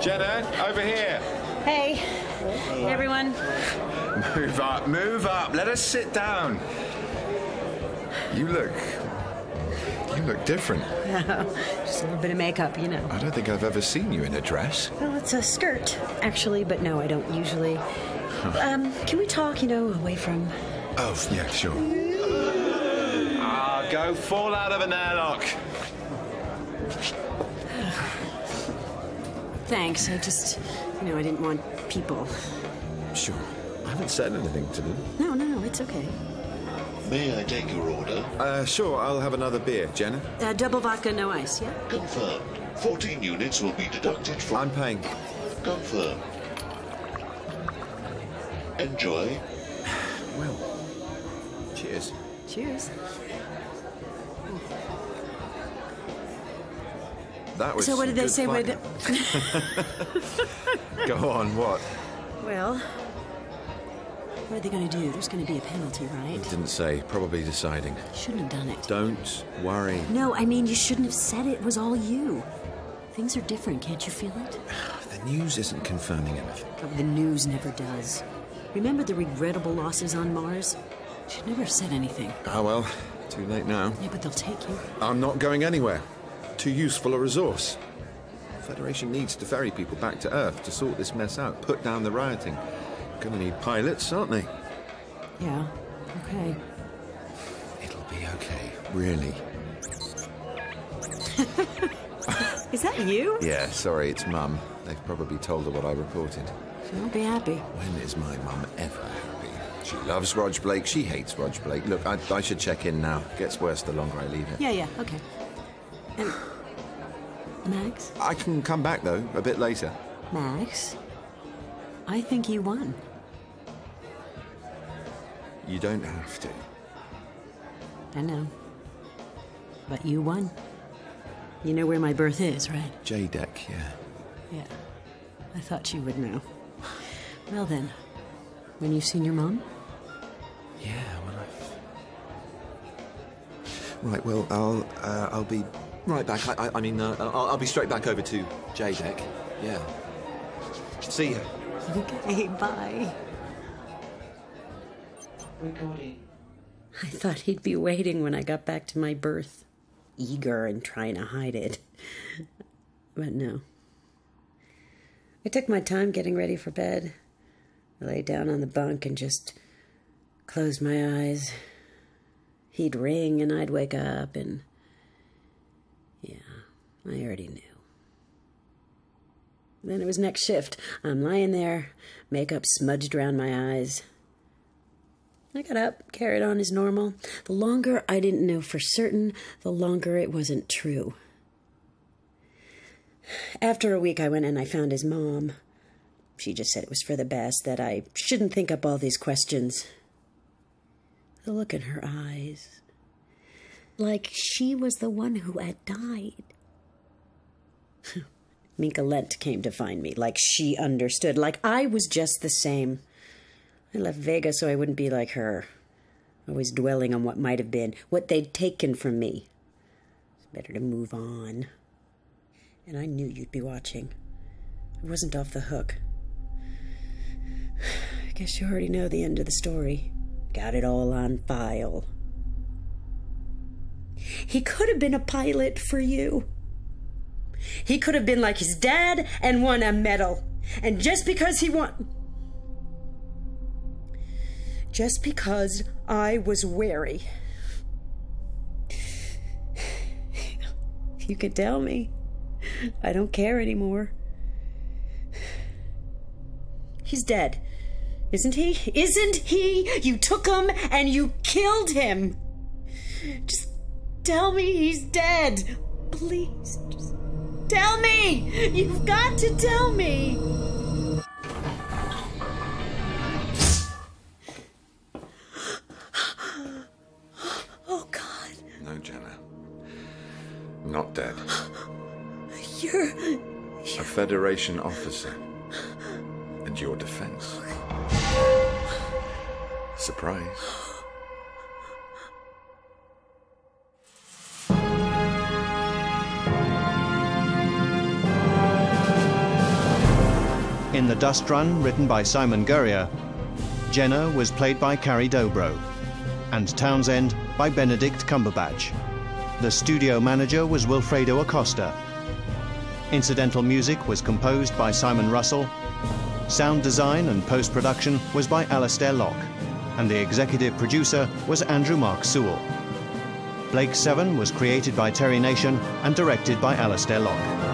Jenna, over here. Hey, everyone. Move up, move up. Let us sit down. You look different. Just a little bit of makeup, you know. I don't think I've ever seen you in a dress. Well, it's a skirt, actually, but no, I don't usually. Can we talk, you know, away from... Oh, yeah, sure. Ah, go fall out of an airlock. Thanks, I just, you know, I didn't want people. Sure. I haven't said anything to them. No, no, it's okay. May I take your order? Sure, I'll have another beer, Jenna. Double vodka, no ice, yeah? Confirmed. 14 units will be deducted from... I'm paying. Confirmed. Enjoy. Well, cheers. Cheers. That was so what did they say with... Go on, what? Well... What are they going to do? There's going to be a penalty, right? It didn't say. Probably deciding. You shouldn't have done it. Don't worry. No, I mean, you shouldn't have said it. It was all you. Things are different. Can't you feel it? The news isn't confirming anything. Oh, the news never does. Remember the regrettable losses on Mars? You should never have said anything. Oh, well. Too late now. Yeah, but they'll take you. I'm not going anywhere. Too useful a resource. The Federation needs to ferry people back to Earth to sort this mess out, put down the rioting. Gonna need pilots, aren't they? Yeah, okay. It'll be okay, really. Is that you? Yeah, sorry, it's Mum. They've probably told her what I reported. She won't be happy. When is my mum ever happy? She loves Rog Blake, she hates Rog Blake. Look, I should check in now. It gets worse the longer I leave it. Yeah, yeah, okay. Max? I can come back, though, a bit later. Max? I think you won. You don't have to. I know. But you won. You know where my berth is, right? J Deck, yeah. Yeah. I thought you would know. Well then, when you've seen your mom? Yeah, well I've... Right, well, I'll be right back. I'll be straight back over to J Deck. Yeah. See ya. Okay, bye. Recording. I thought he'd be waiting when I got back to my berth, eager and trying to hide it. But no. I took my time getting ready for bed. I lay down on the bunk and just closed my eyes. He'd ring and I'd wake up and... Yeah, I already knew. Then it was next shift. I'm lying there, makeup smudged around my eyes. I got up, carried on as normal. The longer I didn't know for certain, the longer it wasn't true. After a week, I went and I found his mom. She just said it was for the best, that I shouldn't think up all these questions. The look in her eyes. Like she was the one who had died. Minka Lent came to find me, like she understood, like I was just the same. I left Vega so I wouldn't be like her, always dwelling on what might have been, what they'd taken from me. It's better to move on. And I knew you'd be watching. I wasn't off the hook. I guess you already know the end of the story. Got it all on file. He could have been a pilot for you. He could have been like his dad and won a medal. And just because he won... Just because I was wary. You could tell me. I don't care anymore. He's dead. Isn't he? Isn't he? You took him and you killed him. Just tell me he's dead. Please, just... Tell me! You've got to tell me! Oh, God. No, Jenna. Not dead. You're... A Federation officer. And your defense. Surprise. In The Dust Run, written by Simon Gurrier, Jenna was played by Carrie Dobro and Townsend by Benedict Cumberbatch. The studio manager was Wilfredo Acosta. Incidental music was composed by Simon Russell. Sound design and post-production was by Alastair Locke, and the executive producer was Andrew Mark Sewell. Blake 7 was created by Terry Nation and directed by Alastair Locke.